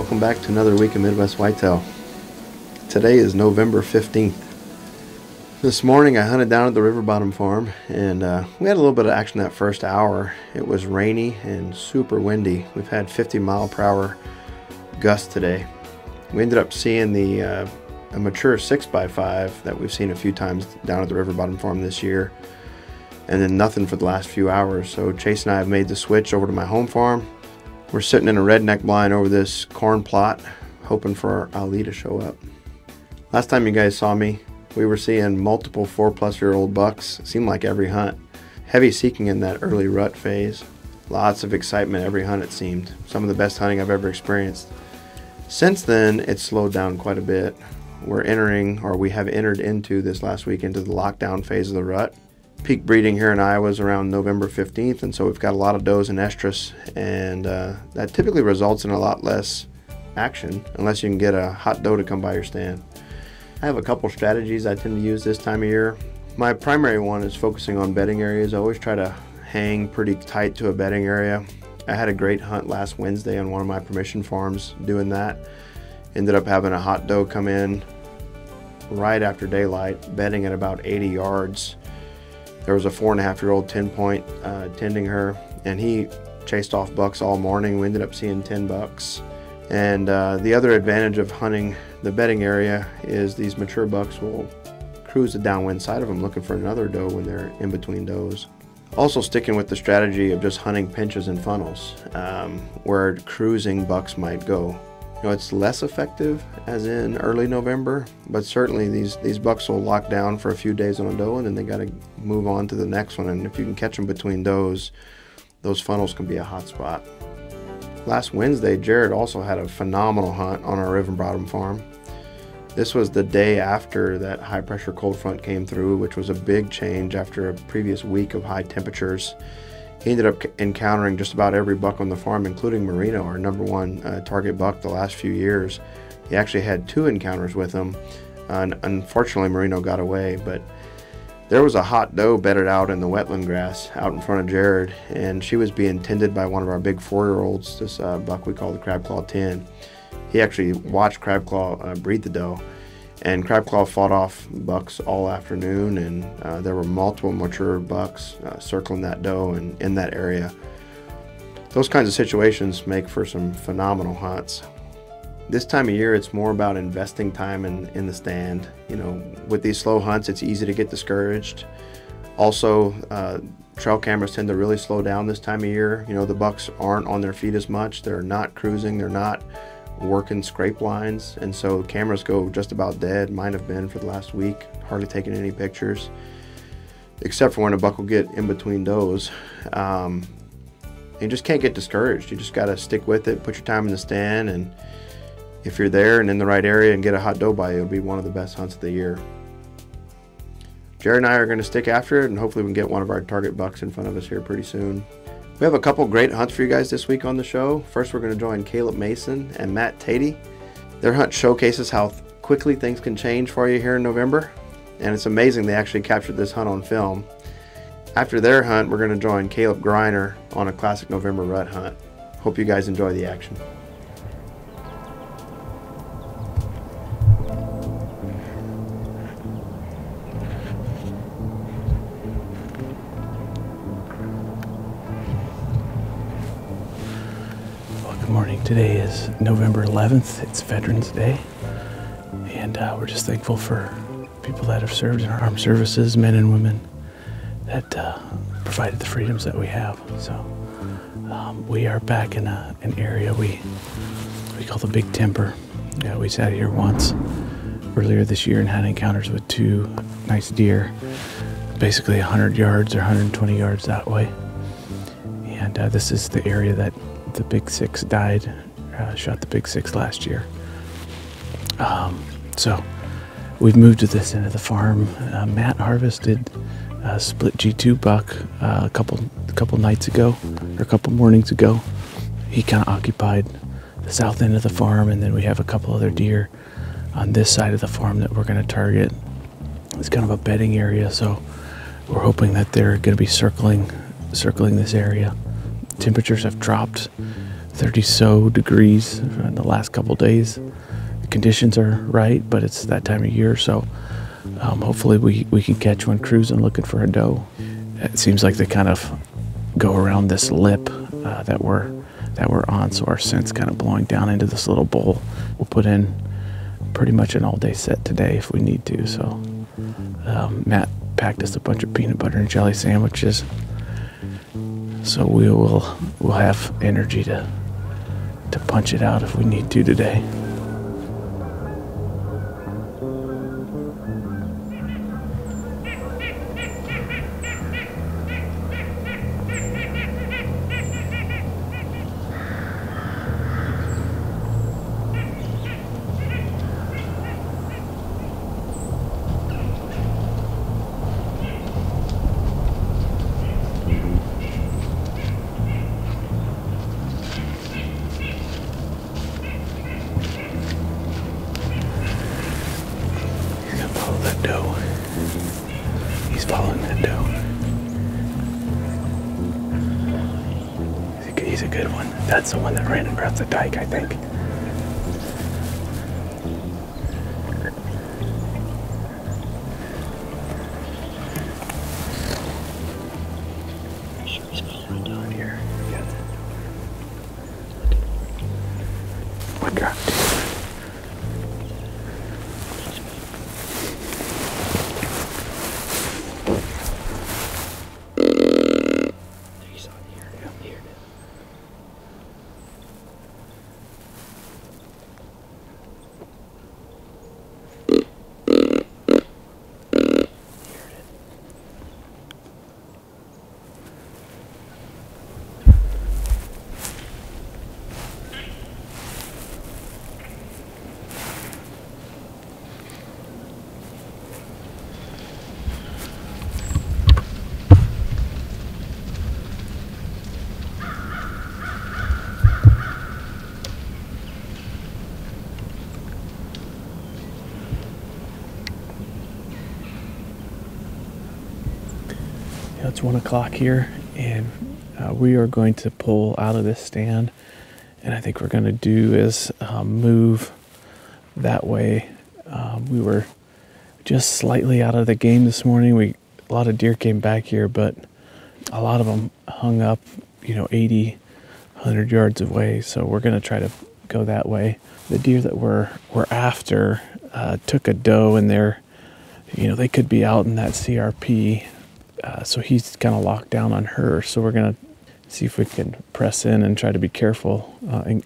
Welcome back to another week of Midwest Whitetail. Today is November 15th. This morning I hunted down at the Riverbottom farm and we had a little bit of action that first hour. It was rainy and super windy. We've had 50-mile-per-hour gusts today. We ended up seeing a mature 6x5 that we've seen a few times down at the Riverbottom farm this year, and then nothing for the last few hours. So Chase and I have made the switch over to my home farm. We're sitting in a redneck blind over this corn plot, hoping for Ali to show up. Last time you guys saw me, we were seeing multiple 4-plus-year-old bucks. It seemed like every hunt. Heavy seeking in that early rut phase. Lots of excitement every hunt, it seemed. Some of the best hunting I've ever experienced. Since then, it's slowed down quite a bit. We're entering, or we have entered into this last week, into the lockdown phase of the rut. Peak breeding here in Iowa is around November 15th, and so we've got a lot of does and estrus, and that typically results in a lot less action unless you can get a hot doe to come by your stand. I have a couple strategies I tend to use this time of year. My primary one is focusing on bedding areas. I always try to hang pretty tight to a bedding area. I had a great hunt last Wednesday on one of my permission farms doing that. Ended up having a hot doe come in right after daylight, bedding at about 80 yards. There was a 4.5-year-old 10-point tending her, and he chased off bucks all morning. We ended up seeing 10 bucks. And the other advantage of hunting the bedding area is these mature bucks will cruise the downwind side of them looking for another doe when they're in between does. Also sticking with the strategy of just hunting pinches and funnels, where cruising bucks might go. You know, it's less effective as in early November, but certainly these bucks will lock down for a few days on a doe, and then they got to move on to the next one. And if you can catch them between those funnels can be a hot spot. Last Wednesday, Jared also had a phenomenal hunt on our Riverbottom farm. This was the day after that high-pressure cold front came through, which was a big change after a previous week of high temperatures. He ended up encountering just about every buck on the farm, including Merino, our number one target buck the last few years. He actually had 2 encounters with him, and unfortunately Merino got away, but there was a hot doe bedded out in the wetland grass out in front of Jared, and she was being tended by one of our big 4-year-olds, this buck we call the Crab Claw 10. He actually watched Crab Claw breed the doe, and Crab Claw fought off bucks all afternoon, and there were multiple mature bucks circling that doe and in that area. Those kinds of situations make for some phenomenal hunts. This time of year, it's more about investing time in the stand. You know, with these slow hunts, it's easy to get discouraged. Also, trail cameras tend to really slow down this time of year. You know, the bucks aren't on their feet as much. They're not cruising, they're not working scrape lines, and so cameras go just about dead. Mine have been for the last week, hardly taking any pictures except for when a buck will get in between does. You just can't get discouraged. You just got to stick with it, put your time in the stand, and if you're there and in the right area and get a hot doe by you, it'll be one of the best hunts of the year. Jared and I are going to stick after it, and hopefully we can get one of our target bucks in front of us here pretty soon. We have a couple great hunts for you guys this week on the show. First, we're going to join Caleb Mason and Matt Tatey. Their hunt showcases how quickly things can change for you here in November, and it's amazing they actually captured this hunt on film. After their hunt, we're going to join Caleb Greiner on a classic November rut hunt. Hope you guys enjoy the action. Today is November 11th, it's Veterans Day, and we're just thankful for people that have served in our armed services, men and women, that provided the freedoms that we have. So we are back in an area we call the Big Timber. Yeah, we sat here once earlier this year and had encounters with 2 nice deer, basically 100 yards or 120 yards that way. And this is the area that the Big Six died, shot the Big Six last year. So we've moved to this end of the farm. Matt harvested a split G2 buck a couple nights ago, or a couple mornings ago. He kind of occupied the south end of the farm, and then we have a couple other deer on this side of the farm that we're going to target. It's kind of a bedding area, so we're hoping that they're going to be circling this area. Temperatures have dropped 30 so degrees in the last couple days. The conditions are right, but it's that time of year, so hopefully we can catch one cruising looking for a doe. It seems like they kind of go around this lip that we're on, so our scent's kind of blowing down into this little bowl. We'll put in pretty much an all-day set today if we need to. So Matt packed us a bunch of peanut butter and jelly sandwiches, so we'll have energy to punch it out if we need to today. He's a good one. That's the one that ran across the dike, I think. I'm sure he's following down here. Yeah. One drop, two. It's 1 o'clock here, and we are going to pull out of this stand, and I think we're going to do is move that way. We were just slightly out of the game this morning. A lot of deer came back here, but a lot of them hung up, you know, 80, 100 yards away. So we're going to try to go that way. The deer that we're after took a doe in there. You know, they could be out in that CRP. So he's kind of locked down on her. So we're going to see if we can press in and try to be careful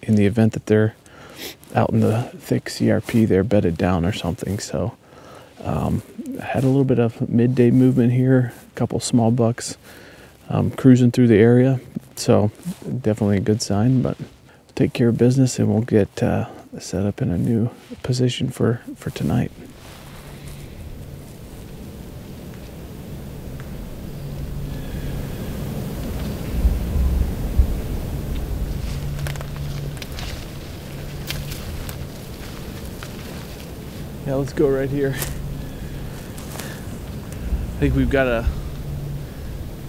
in the event that they're out in the thick CRP, they're bedded down or something. So I had a little bit of midday movement here, a couple small bucks cruising through the area. So definitely a good sign, but we'll take care of business and we'll get set up in a new position for tonight. Yeah, let's go right here. I think we've got a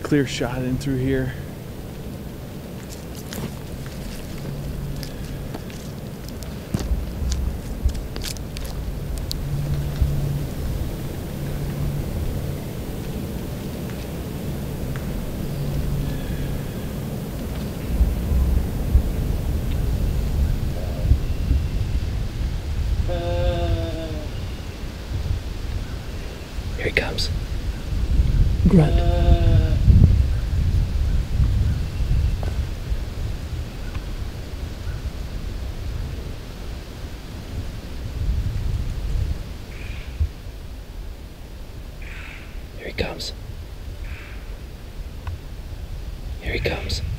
clear shot in through here. Here he comes.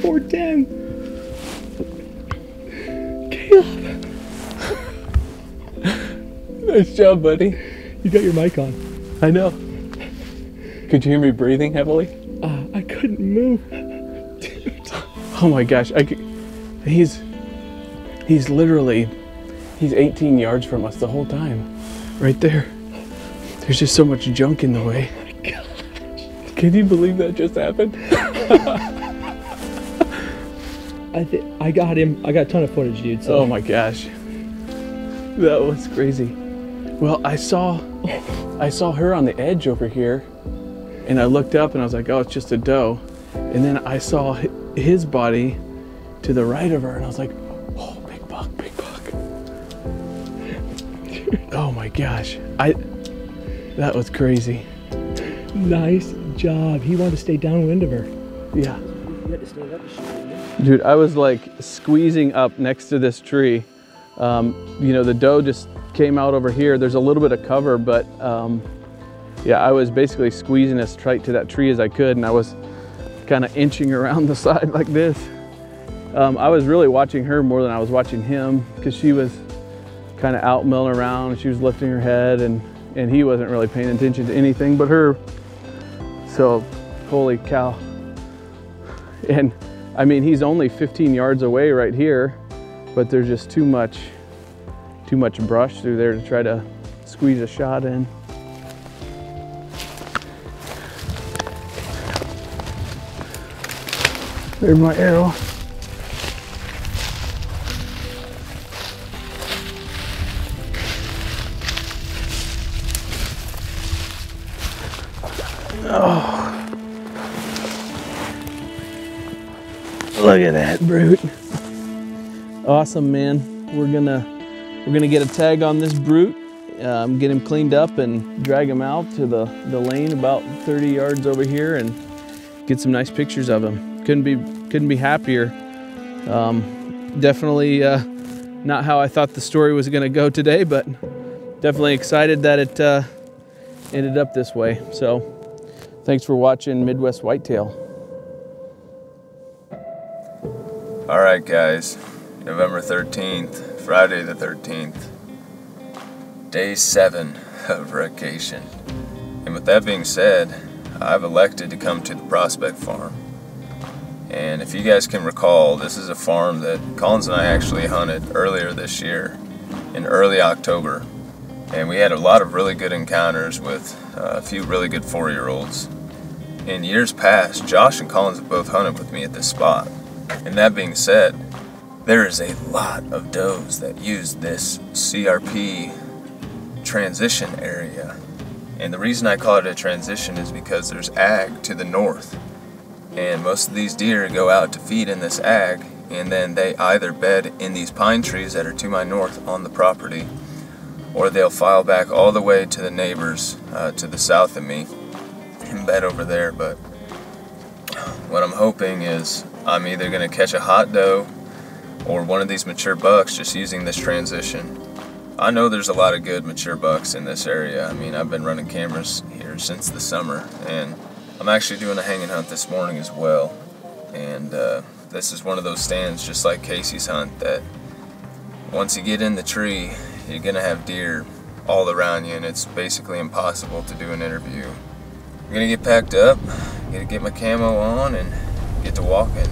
410. Caleb. Nice job, buddy. You got your mic on. I know. Could you hear me breathing heavily? I couldn't move. Dude. Oh my gosh. He's literally, he's 18 yards from us the whole time. Right there. There's just so much junk in the way. Oh my gosh. Can you believe that just happened? I got him. I got a ton of footage, dude. So. Oh my gosh. That was crazy. Well, I saw her on the edge over here, and I looked up and I was like, oh, it's just a doe. And then I saw his body to the right of her and I was like, oh, big buck, big buck. Oh my gosh. That was crazy. Nice job. He wanted to stay downwind of her. Yeah. You had to stand up to shoot, didn't you? Dude, I was like squeezing up next to this tree. You know, the doe just came out over here. There's a little bit of cover, but yeah, I was basically squeezing as tight to that tree as I could, and I was kind of inching around the side like this. I was really watching her more than I was watching him, because she was kind of out milling around, and she was lifting her head, and he wasn't really paying attention to anything but her. So, holy cow. And I mean, he's only 15 yards away right here, but there's just too much brush through there to try to squeeze a shot in. There's my arrow. Oh. Look at that brute. Awesome, man. We're gonna get a tag on this brute, get him cleaned up and drag him out to the lane about 30 yards over here and get some nice pictures of him. Couldn't be happier. Definitely not how I thought the story was gonna go today, but definitely excited that it ended up this way. So thanks for watching Midwest Whitetail. All right, guys. November 13th, Friday the 13th, day 7 of vacation. And with that being said, I've elected to come to the Prospect Farm. And if you guys can recall, this is a farm that Collins and I actually hunted earlier this year, in early October. And we had a lot of really good encounters with a few really good 4-year-olds. In years past, Josh and Collins have both hunted with me at this spot. And that being said, there is a lot of does that use this CRP transition area. And the reason I call it a transition is because there's ag to the north. And most of these deer go out to feed in this ag, and then they either bed in these pine trees that are to my north on the property, or they'll file back all the way to the neighbors to the south of me and bed over there. But what I'm hoping is I'm either gonna catch a hot doe or one of these mature bucks just using this transition. I know there's a lot of good mature bucks in this area. I mean, I've been running cameras here since the summer, and I'm actually doing a hanging hunt this morning as well. And this is one of those stands, just like Casey's hunt, that once you get in the tree, you're gonna have deer all around you, and it's basically impossible to do an interview. I'm gonna get packed up, I'm gonna get my camo on, and get to walking.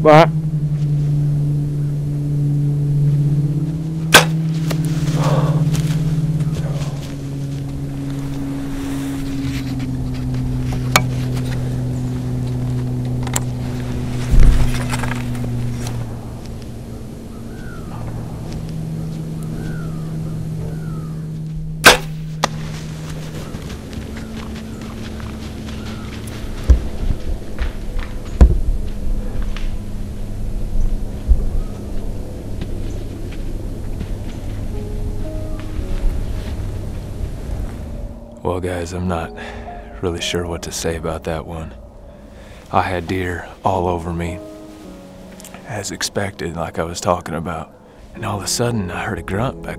Bye. Well guys, I'm not really sure what to say about that one. I had deer all over me, as expected, like I was talking about. And all of a sudden, I heard a grunt back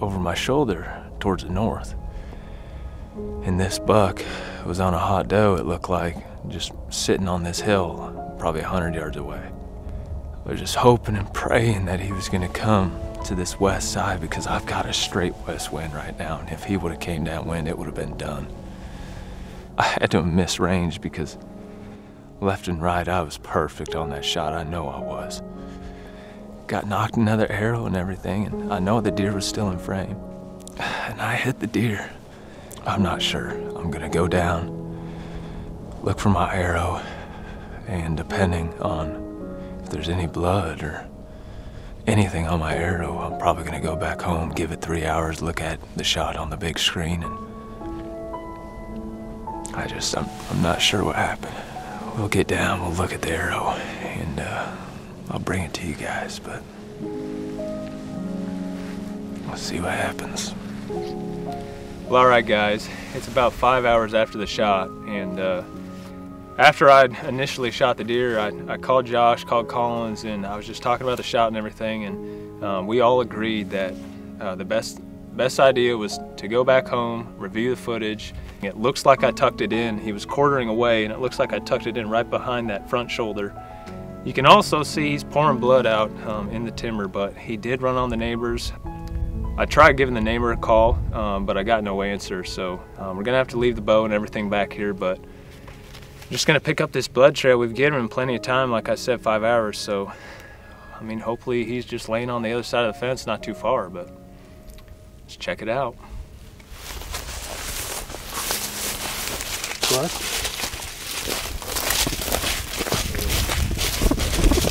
over my shoulder towards the north. And this buck was on a hot doe, it looked like, just sitting on this hill, probably 100 yards away. I was just hoping and praying that he was gonna come to this west side, because I've got a straight west wind right now, and if he would have came downwind, it would have been done. I had to miss range because left and right, I was perfect on that shot. I know I was. Got knocked another arrow and everything, and I know the deer was still in frame. And I hit the deer. I'm not sure. I'm gonna go down, look for my arrow, and depending on if there's any blood or anything on my arrow, I'm probably gonna go back home, give it 3 hours, look at the shot on the big screen, and I'm not sure what happened. We'll get down, we'll look at the arrow, and I'll bring it to you guys, but let's see what happens. Well, all right guys, it's about 5 hours after the shot, and after I'd initially shot the deer, I called Josh, called Collins, and I was just talking about the shot and everything, and we all agreed that the best idea was to go back home, review the footage. It looks like I tucked it in. He was quartering away, and it looks like I tucked it in right behind that front shoulder. You can also see he's pouring blood out in the timber, but he did run on the neighbors. I tried giving the neighbor a call, but I got no answer, so we're gonna have to leave the bow and everything back here, but just gonna pick up this blood trail. We've given him plenty of time, like I said, 5 hours, so I mean, hopefully he's just laying on the other side of the fence, not too far, but let's check it out. Blood?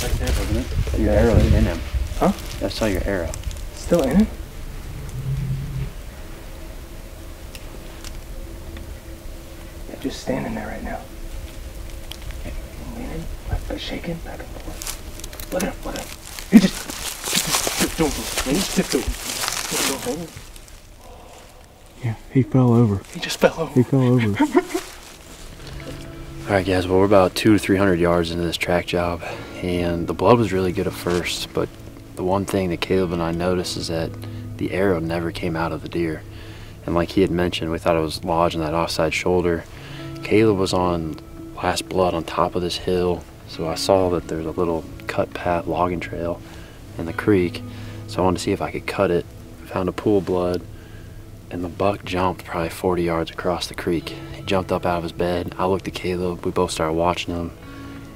Right there, wasn't it? Your arrow is in him. Huh? I saw your arrow. Still in it? Yeah, just standing there right now. Shaking back and forth. Let it up, let it up. You just tipped over. Just tipped over. Yeah, he fell over. He just fell over. He fell over. Alright guys, well we're about 200 to 300 yards into this track job, and the blood was really good at first, but the one thing that Caleb and I noticed is that the arrow never came out of the deer. And like he had mentioned, we thought it was lodged in that offside shoulder. Caleb was on last blood on top of this hill, so I saw that there's a little cut path logging trail in the creek, so I wanted to see if I could cut it. I found a pool of blood, and the buck jumped probably 40 yards across the creek. He jumped up out of his bed. I looked at Caleb. We both started watching him,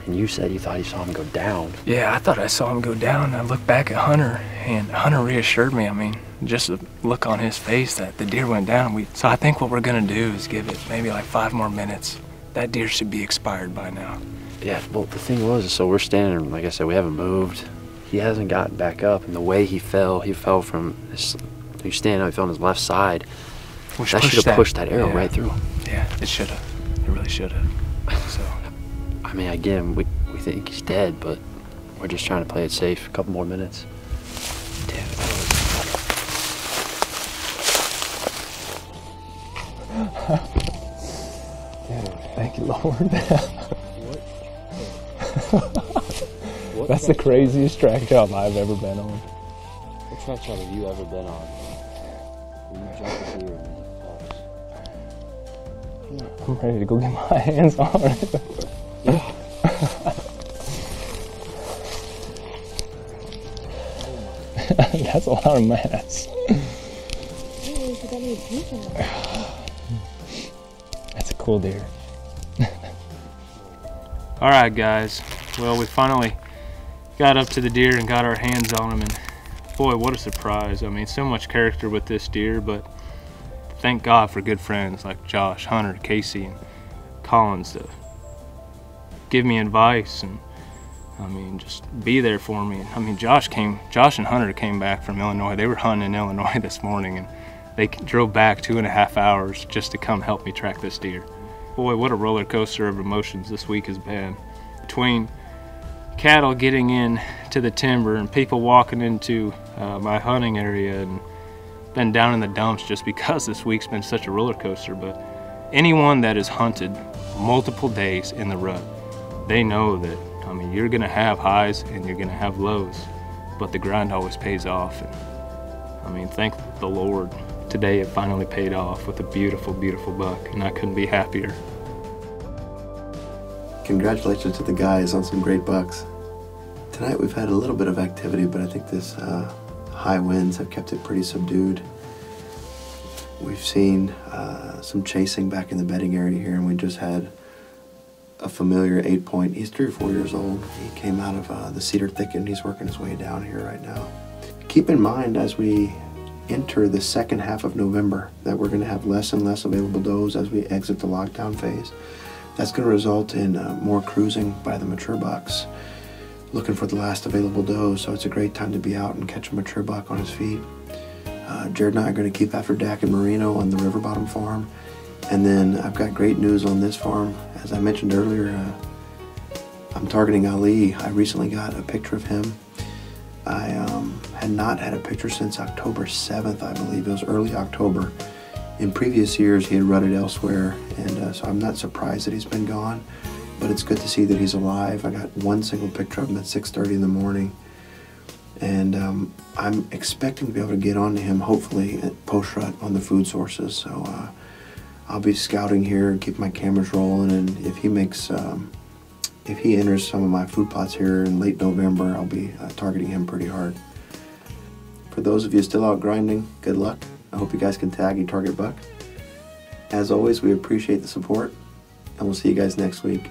and you said you thought you saw him go down. Yeah, I thought I saw him go down. I looked back at Hunter, and Hunter reassured me. I mean, just the look on his face that the deer went down. So I think what we're going to do is give it maybe like 5 more minutes. That deer should be expired by now. Yeah, well, the thing was, so we're standing, like I said, we haven't moved. He hasn't gotten back up, and the way he fell from his, he standing up, he fell on his left side. Which that should have pushed that arrow right through him. Yeah, it should have. It really should have. So, I mean, again, we think he's dead, but we're just trying to play it safe. A couple more minutes. Damn it. Dude, thank you, Lord. That's the craziest track job I've ever been on. What track job have you ever been on? I'm ready to go get my hands on it. Yeah. That's a lot of mess. That's a cool deer. All right, guys. Well, we finally got up to the deer and got our hands on him, and boy, what a surprise. I mean, so much character with this deer, but thank God for good friends like Josh, Hunter, Casey, and Collins to give me advice and, I mean, just be there for me. I mean, Josh and Hunter came back from Illinois. They were hunting in Illinois this morning, and they drove back 2.5 hours just to come help me track this deer. Boy, what a roller coaster of emotions this week has been. Between cattle getting in to the timber and people walking into my hunting area, and been down in the dumps just because this week's been such a roller coaster. But anyone that has hunted multiple days in the rut, they know that, I mean, you're gonna have highs and you're gonna have lows, but the grind always pays off. And, I mean, thank the Lord, today it finally paid off with a beautiful, beautiful buck, and I couldn't be happier. Congratulations to the guys on some great bucks. Tonight we've had a little bit of activity, but I think this high winds have kept it pretty subdued. We've seen some chasing back in the bedding area here, and we just had a familiar 8-point. He's 3 or 4 years old. He came out of the cedar thicket, and he's working his way down here right now. Keep in mind, as we enter the second half of November, that we're gonna have less and less available does as we exit the lockdown phase. That's gonna result in more cruising by the mature bucks, looking for the last available does. So it's a great time to be out and catch a mature buck on his feet. Jared and I are gonna keep after Dak and Merino on the Riverbottom farm. And then I've got great news on this farm. As I mentioned earlier, I'm targeting Ali. I recently got a picture of him. I had not had a picture since October 7th, I believe. It was early October. In previous years, he had rutted elsewhere, and so I'm not surprised that he's been gone, but it's good to see that he's alive. I got one single picture of him at 6:30 in the morning, and I'm expecting to be able to get on to him, hopefully, at post-rut on the food sources. So I'll be scouting here and keep my cameras rolling, and if he makes, if he enters some of my food plots here in late November, I'll be targeting him pretty hard. For those of you still out grinding, good luck. I hope you guys can tag your target buck. As always, we appreciate the support, and we'll see you guys next week.